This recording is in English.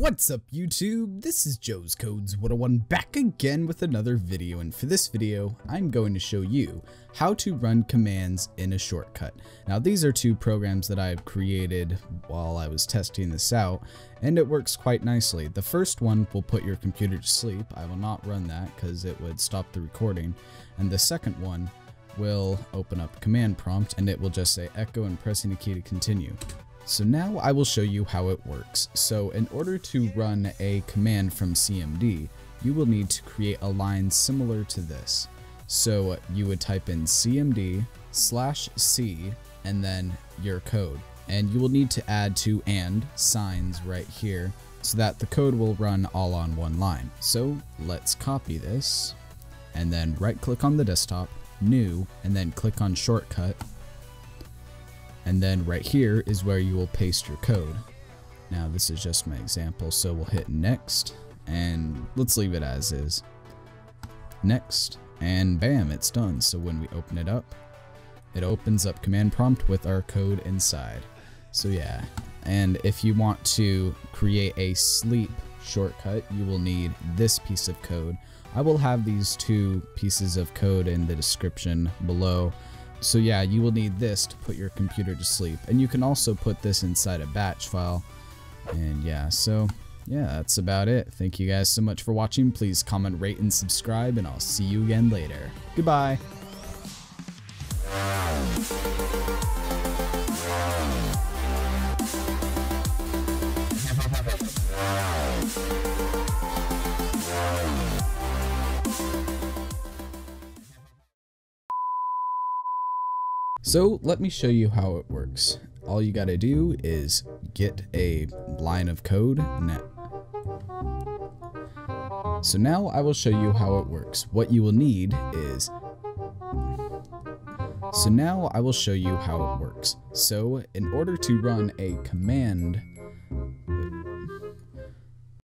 What's up YouTube, this is JoezCodes 101 back again with another video, and for this video I'm going to show you how to run commands in a shortcut. Now these are two programs that I've created while I was testing this out, and it works quite nicely. The first one will put your computer to sleep. I will not run that because it would stop the recording, and the second one will open up command prompt and it will just say echo and pressing a key to continue. So now I will show you how it works. So in order to run a command from CMD, you will need to create a line similar to this. So you would type in CMD/C and then your code. And you will need to add two and signs right here so that the code will run all on one line. So let's copy this and then right click on the desktop, new, and then click on shortcut. And then right here is where you will paste your code. Now this is just my example, so we'll hit next and let's leave it as is. Next, and bam, it's done. So when we open it up, it opens up command prompt with our code inside. So yeah, and if you want to create a sleep shortcut, you will need this piece of code. I will have these two pieces of code in the description below. So yeah, you will need this to put your computer to sleep, and you can also put this inside a batch file. And yeah, so yeah, that's about it. Thank you guys so much for watching. Please comment, rate, and subscribe, and I'll see you again later. Goodbye. So let me show you how it works. All you gotta do is get a line of code. So now I will show you how it works. So in order to run a command